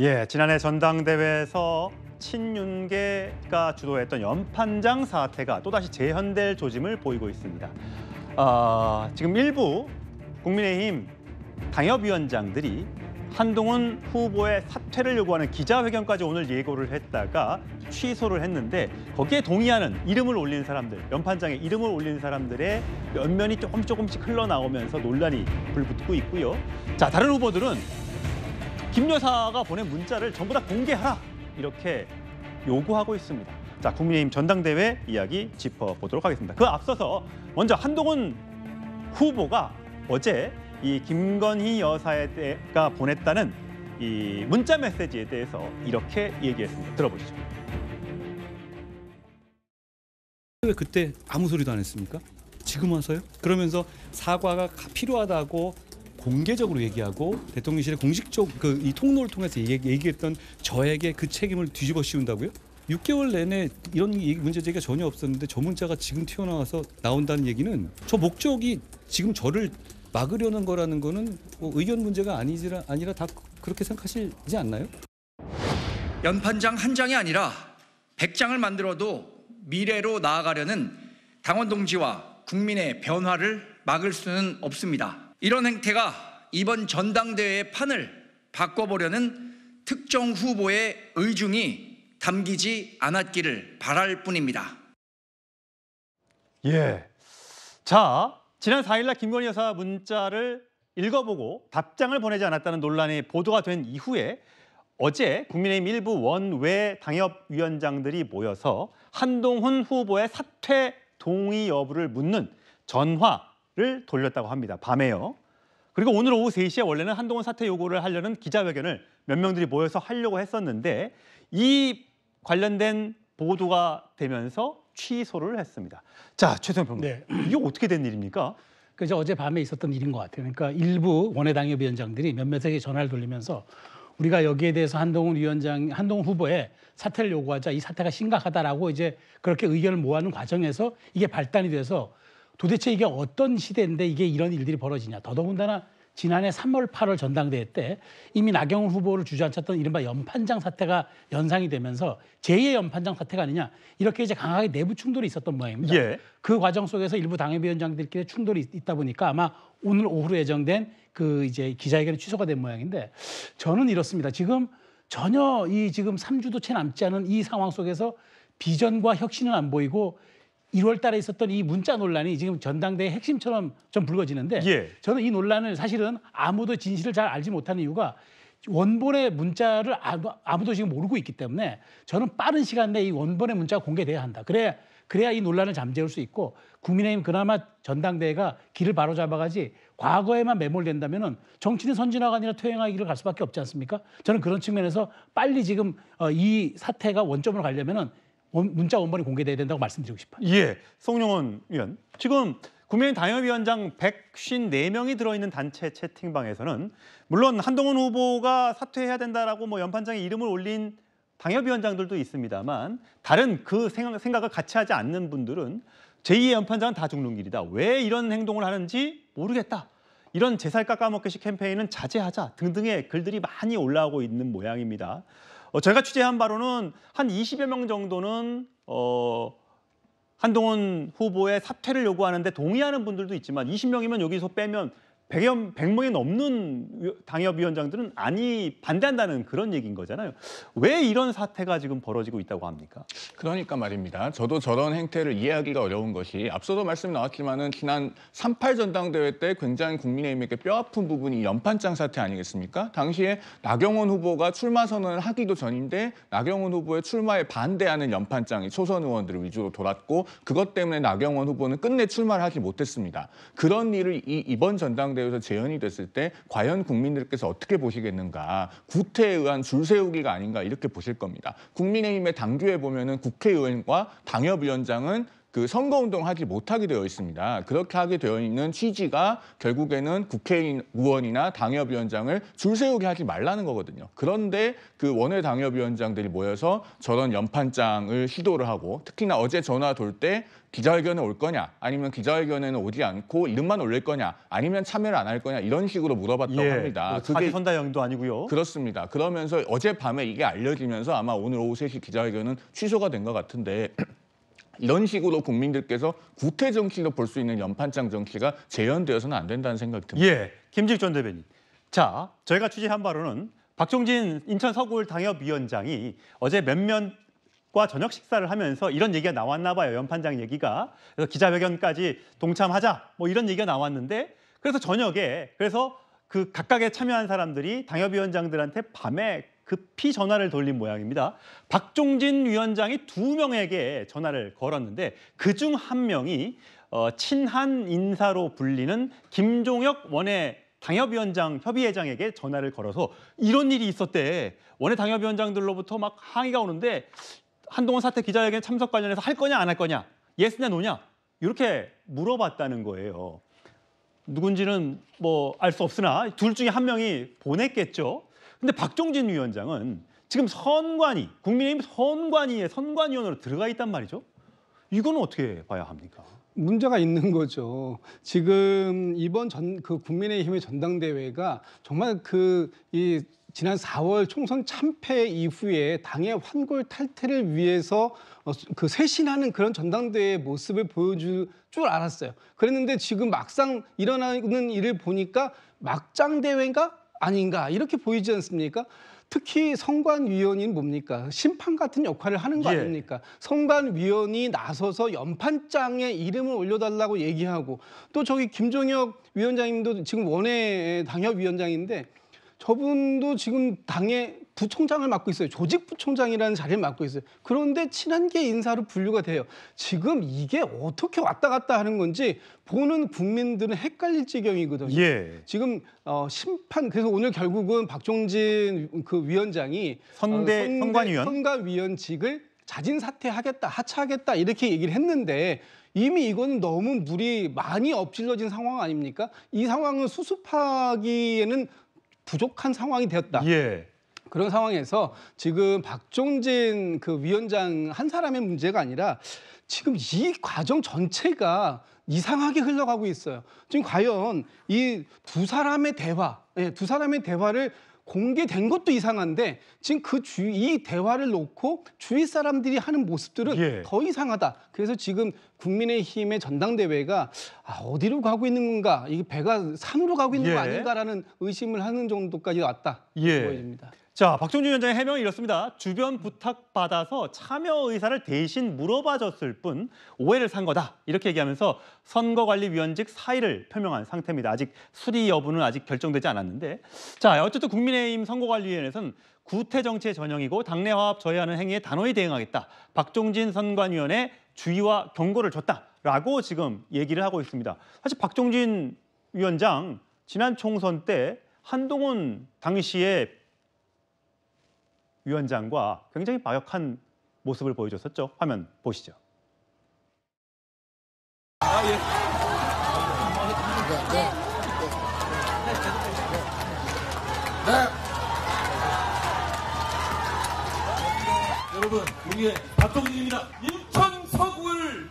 예, 지난해 전당대회에서 친윤계가 주도했던 연판장 사태가 또다시 재현될 조짐을 보이고 있습니다. 지금 일부 국민의힘 당협위원장들이 한동훈 후보의 사퇴를 요구하는 기자회견까지 오늘 예고를 했다가 취소를 했는데, 거기에 동의하는 이름을 올린 사람들, 연판장에 이름을 올린 사람들의 면면이 조금씩 흘러나오면서 논란이 불붙고 있고요. 자, 다른 후보들은 김 여사가 보낸 문자를 전부 다 공개하라, 이렇게 요구하고 있습니다. 자, 국민의힘 전당대회 이야기 짚어보도록 하겠습니다. 그 앞서서 먼저 한동훈 후보가 어제 이 김건희 여사가 보냈다는 이 문자 메시지에 대해서 이렇게 얘기했습니다. 들어보시죠. 왜 그때 아무 소리도 안 했습니까? 지금 와서요? 그러면서 사과가 필요하다고 공개적으로 얘기하고 대통령실에 공식적 이 통로를 통해서 얘기했던 저에게 그 책임을 뒤집어 씌운다고요? 6개월 내내 이런 문제 제기가 전혀 없었는데 저 문자가 지금 튀어나와서 나온다는 얘기는 저 목적이 지금 저를 막으려는 거라는 거는 뭐 의견 문제가 아니라 다 그렇게 생각하시지 않나요? 연판장 한 장이 아니라 100장을 만들어도 미래로 나아가려는 당원 동지와 국민의 변화를 막을 수는 없습니다. 이런 행태가 이번 전당대회의 판을 바꿔보려는 특정 후보의 의중이 담기지 않았기를 바랄 뿐입니다. 예, 자, 지난 4일날 김건희 여사 문자를 읽어보고 답장을 보내지 않았다는 논란이 보도가 된 이후에 어제 국민의힘 일부 원외 당협위원장들이 모여서 한동훈 후보의 사퇴 동의 여부를 묻는 전화를 돌렸다고 합니다. 밤에요. 그리고 오늘 오후 3시에 원래는 한동훈 사퇴 요구를 하려는 기자회견을 몇 명들이 모여서 하려고 했었는데 이 관련된 보도가 되면서 취소를 했습니다. 자, 최수영 평론가, 네. 이게 어떻게 된 일입니까? 그저 어제 밤에 있었던 일인 것 같아요. 그러니까 일부 원외 당협위원장들이 몇몇에게 전화를 돌리면서 우리가 여기에 대해서 한동훈 후보의 사퇴를 요구하자, 이 사태가 심각하다라고 이제 그렇게 의견을 모아는 과정에서 이게 발단이 돼서 도대체 이게 어떤 시대인데 이게 이런 일들이 벌어지냐. 더더군다나 지난해 3월, 8월 전당대회 때 이미 나경원 후보를 주저앉혔던 이른바 연판장 사태가 연상이 되면서 제2의 연판장 사태가 아니냐, 이렇게 이제 강하게 내부 충돌이 있었던 모양입니다. 예. 그 과정 속에서 일부 당협위원장들끼리 충돌이 있다 보니까 아마 오늘 오후로 예정된 그 이제 기자회견이 취소가 된 모양인데, 저는 이렇습니다. 지금 전혀 이 지금 3주도 채 남지 않은 이 상황 속에서 비전과 혁신은 안 보이고 1월 달에 있었던 이 문자 논란이 지금 전당대회 핵심처럼 좀 불거지는데, 예. 저는 이 논란을 사실은 아무도 진실을 잘 알지 못하는 이유가 원본의 문자를 아무도 지금 모르고 있기 때문에 저는 빠른 시간 내에 이 원본의 문자가 공개돼야 한다. 그래야 이 논란을 잠재울 수 있고 국민의힘 그나마 전당대회가 길을 바로잡아가지 과거에만 매몰된다면은 정치는 선진화가 아니라 퇴행화의 길을 갈 수밖에 없지 않습니까? 저는 그런 측면에서 빨리 지금 이 사태가 원점으로 가려면은 문자 원본이 공개돼야 된다고 말씀드리고 싶어요. 예, 송영원 의원. 지금 국민의힘 당협위원장 154명이 들어있는 단체 채팅방에서는 물론 한동훈 후보가 사퇴해야 된다라고 뭐 연판장에 이름을 올린 당협위원장들도 있습니다만 다른 그 생각을 같이 하지 않는 분들은 제2의 연판장은 다 죽는 길이다. 왜 이런 행동을 하는지 모르겠다. 이런 제살 깎아먹기식 캠페인은 자제하자 등등의 글들이 많이 올라오고 있는 모양입니다. 저희가 취재한 바로는 한 20여 명 정도는 한동훈 후보의 사퇴를 요구하는데 동의하는 분들도 있지만 20명이면 여기서 빼면 100명이 넘는 당협위원장들은 반대한다는 그런 얘기인 거잖아요. 왜 이런 사태가 지금 벌어지고 있다고 합니까? 그러니까 말입니다. 저도 저런 행태를 이해하기가 어려운 것이 앞서도 말씀 나왔지만은 지난 3.8 전당대회 때 굉장히 국민의힘에게 뼈아픈 부분이 연판장 사태 아니겠습니까? 당시에 나경원 후보가 출마 선언을 하기도 전인데 나경원 후보의 출마에 반대하는 연판장이 초선 의원들을 위주로 돌았고 그것 때문에 나경원 후보는 끝내 출마를 하지 못했습니다. 그런 일을 이번 전당대회 에서 재현이 됐을 때 과연 국민들께서 어떻게 보시겠는가, 구태에 의한 줄세우기가 아닌가 이렇게 보실 겁니다. 국민의힘의 당규에 보면은 국회의원과 당협위원장은 그 선거운동 하지 못하게 되어 있습니다. 그렇게 하게 되어 있는 취지가 결국에는 국회의원이나 당협위원장을 줄 세우게 하지 말라는 거거든요. 그런데 그 원외 당협위원장들이 모여서 저런 연판장을 시도를 하고, 특히나 어제 전화 돌 때 기자회견에 올 거냐, 아니면 기자회견에는 오지 않고 이름만 올릴 거냐, 아니면 참여를 안 할 거냐, 이런 식으로 물어봤다고 합니다. 그게 선다형도 아니고요. 그렇습니다. 그러면서 어젯밤에 이게 알려지면서 아마 오늘 오후 3시 기자회견은 취소가 된 것 같은데, 이런 식으로 국민들께서 구태 정치로 볼 수 있는 연판장 정치가 재현되어서는 안 된다는 생각이 듭니다. 예, 김직 전 대변인. 자, 저희가 취재한 바로는 박종진 인천 서구을 당협위원장이 어제 면면과 저녁 식사를 하면서 이런 얘기가 나왔나 봐요. 연판장 얘기가. 그래서 기자회견까지 동참하자, 뭐 이런 얘기가 나왔는데, 그래서 저녁에, 그래서 그 각각에 참여한 사람들이 당협위원장들한테 밤에 급히 전화를 돌린 모양입니다. 박종진 위원장이 2명에게 전화를 걸었는데, 그중 1명이 친한 인사로 불리는 김종혁 원외 당협위원장 협의회장에게 전화를 걸어서 이런 일이 있었대. 원외 당협위원장들로부터 막 항의가 오는데 한동훈 사태 기자회견 참석 관련해서 할 거냐 안 할 거냐, 예스냐 노냐, 이렇게 물어봤다는 거예요. 누군지는 뭐 알 수 없으나 둘 중에 1명이 보냈겠죠. 근데 박종진 위원장은 지금 선관위, 국민의힘 선관위에 선관위원으로 들어가 있단 말이죠. 이거는 어떻게 봐야 합니까? 문제가 있는 거죠. 지금 이번 그 국민의힘의 전당대회가 정말 지난 4월 총선 참패 이후에 당의 환골 탈퇴를 위해서 그 쇄신하는 그런 전당대회의 모습을 보여줄 줄 알았어요. 그랬는데 지금 막상 일어나는 일을 보니까 막장 대회인가? 아닌가, 이렇게 보이지 않습니까? 특히 선관위원인 뭡니까? 심판 같은 역할을 하는 거 아닙니까? 예. 선관위원이 나서서 연판장에 이름을 올려달라고 얘기하고, 또 저기 김종혁 위원장님도 지금 원외 당협위원장인데 저분도 지금 당의 부총장을 맡고 있어요. 조직부총장이라는 자리를 맡고 있어요. 그런데 친한계 인사로 분류가 돼요. 지금 이게 어떻게 왔다 갔다 하는 건지 보는 국민들은 헷갈릴 지경이거든요. 예. 지금 심판, 그래서 오늘 결국은 박종진 그 위원장이 선관위원직을 자진 사퇴하겠다, 하차하겠다, 이렇게 얘기를 했는데, 이미 이거는 너무 물이 많이 엎질러진 상황 아닙니까? 이 상황을 수습하기에는 부족한 상황이 되었다. 예. 그런 상황에서 지금 박종진 그 위원장 한 사람의 문제가 아니라 지금 이 과정 전체가 이상하게 흘러가고 있어요. 지금 과연 이 두 사람의 대화를 공개된 것도 이상한데, 지금 이 대화를 놓고 주위 사람들이 하는 모습들은 예. 더 이상하다. 그래서 지금 국민의힘의 전당대회가 어디로 가고 있는 건가, 이게 배가 산으로 가고 있는 예. 거 아닌가라는 의심을 하는 정도까지 왔다. 예. 보입니다. 자, 박종진 위원장의 해명이 이렇습니다. 주변 부탁받아서 참여 의사를 대신 물어봐줬을 뿐 오해를 산 거다, 이렇게 얘기하면서 선거관리위원직 사의를 표명한 상태입니다. 아직 수리 여부는 아직 결정되지 않았는데, 자, 어쨌든 국민의힘 선거관리위원회에서는 구태 정치의 전형이고 당내 화합 저해하는 행위에 단호히 대응하겠다, 박종진 선관위원회 주의와 경고를 줬다라고 지금 얘기를 하고 있습니다. 사실 박종진 위원장 지난 총선 때 한동훈 당시에 위원장과 굉장히 막역한 모습을 보여줬었죠. 화면 보시죠. 아, 예. 네. 여러분, 우리의 박종진입니다. 인천 서구를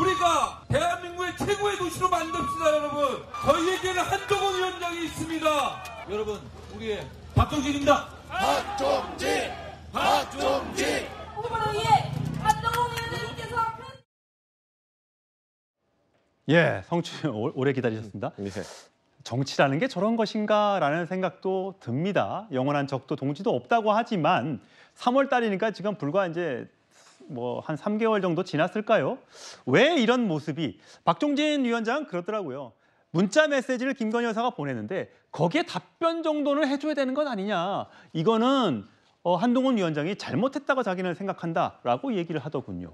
우리가 대한민국의 최고의 도시로 만듭시다, 여러분. 저희에게는 한동훈 위원장이 있습니다. 여러분, 우리의 박종진입니다. 박종진! 박종진! 예, 성추 오래 기다리셨습니다. 정치라는 게 저런 것인가라는 생각도 듭니다. 영원한 적도 동지도 없다고 하지만 3월 달이니까 지금 불과 이제 뭐 한 3개월 정도 지났을까요? 왜 이런 모습이? 박종진 위원장은 그러더라고요. 문자 메시지를 김건희 여사가 보내는데 거기에 답변 정도는 해줘야 되는 건 아니냐. 이거는 한동훈 위원장이 잘못했다고 자기는 생각한다라고 얘기를 하더군요.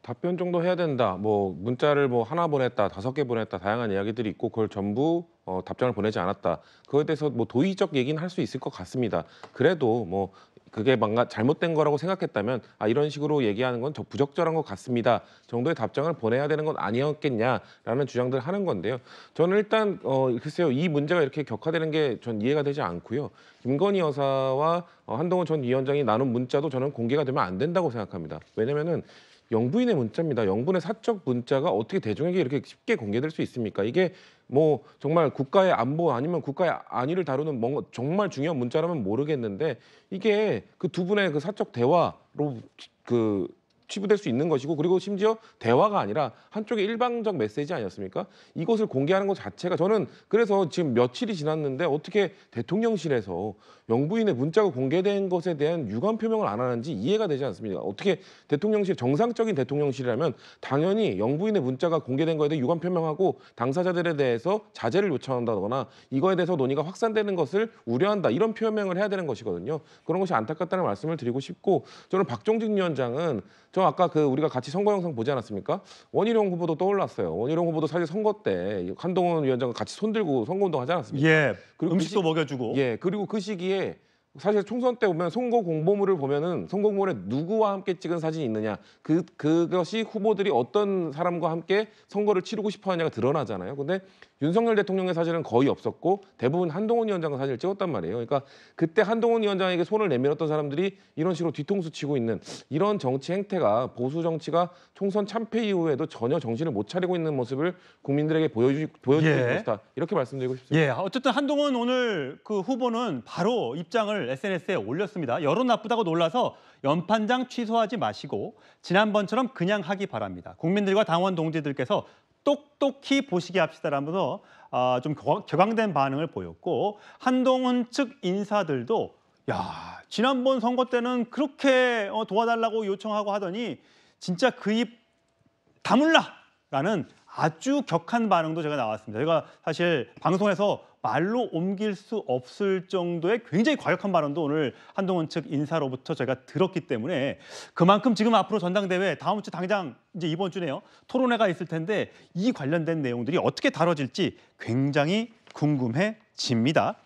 답변 정도 해야 된다. 뭐 문자를 뭐 하나 보냈다, 5개 보냈다, 다양한 이야기들이 있고 그걸 전부 답장을 보내지 않았다. 그거에 대해서 뭐 도의적 얘기는 할 수 있을 것 같습니다. 그래도 뭐 그게 뭔가 잘못된 거라고 생각했다면 아, 이런 식으로 얘기하는 건 저 부적절한 것 같습니다 정도의 답장을 보내야 되는 건 아니었겠냐라는 주장들을 하는 건데요. 저는 일단 글쎄요, 이 문제가 이렇게 격화되는 게 전 이해가 되지 않고요. 김건희 여사와 한동훈 전 위원장이 나눈 문자도 저는 공개가 되면 안 된다고 생각합니다. 왜냐면은 영부인의 문자입니다. 영부인의 사적 문자가 어떻게 대중에게 이렇게 쉽게 공개될 수 있습니까? 이게 뭐 정말 국가의 안보 아니면 국가의 안위를 다루는 뭔가 정말 중요한 문자라면 모르겠는데 이게 그 두 분의 그 사적 대화로 그 치부될 수 있는 것이고, 그리고 심지어 대화가 아니라 한쪽의 일방적 메시지 아니었습니까? 이것을 공개하는 것 자체가 저는 그래서 지금 며칠이 지났는데 어떻게 대통령실에서 영부인의 문자가 공개된 것에 대한 유감 표명을 안 하는지 이해가 되지 않습니다. 어떻게 대통령실, 정상적인 대통령실이라면 당연히 영부인의 문자가 공개된 것에 대해 유감 표명하고 당사자들에 대해서 자제를 요청한다거나 이거에 대해서 논의가 확산되는 것을 우려한다, 이런 표명을 해야 되는 것이거든요. 그런 것이 안타깝다는 말씀을 드리고 싶고, 저는 박종진 위원장은 아까 그 우리가 같이 선거 영상 보지 않았습니까? 원희룡 후보도 떠올랐어요. 원희룡 후보도 사실 선거 때 한동훈 위원장과 같이 손들고 선거운동 하지 않았습니까? 예, 그리고 음식도 먹여주고. 예, 그리고 그 시기에 사실 총선 때 보면 선거 공보물을 보면은 선거 공보물에 누구와 함께 찍은 사진이 있느냐, 그것이 후보들이 어떤 사람과 함께 선거를 치르고 싶어하냐가 드러나잖아요. 근데 윤석열 대통령의 사진은 거의 없었고 대부분 한동훈 위원장과 사진을 찍었단 말이에요. 그러니까 그때 한동훈 위원장에게 손을 내밀었던 사람들이 이런 식으로 뒤통수 치고 있는 이런 정치 행태가, 보수 정치가 총선 참패 이후에도 전혀 정신을 못 차리고 있는 모습을 국민들에게 보여주고 있는 것이다, 이렇게 말씀드리고 싶습니다. 예, 어쨌든 한동훈 오늘 그 후보는 바로 입장을 SNS에 올렸습니다. 여론 나쁘다고 놀라서 연판장 취소하지 마시고 지난번처럼 그냥 하기 바랍니다. 국민들과 당원 동지들께서 똑똑히 보시게 합시다라면서 좀 격앙된 반응을 보였고, 한동훈 측 인사들도 야, 지난번 선거 때는 그렇게 도와달라고 요청하고 하더니 진짜 그 입 다물라라는 아주 격한 반응도 제가 나왔습니다. 제가 사실 방송에서 말로 옮길 수 없을 정도의 굉장히 과격한 발언도 오늘 한동훈 측 인사로부터 제가 들었기 때문에, 그만큼 지금 앞으로 전당대회 다음 주 당장 이제 이번 주네요, 토론회가 있을 텐데 이 관련된 내용들이 어떻게 다뤄질지 굉장히 궁금해집니다.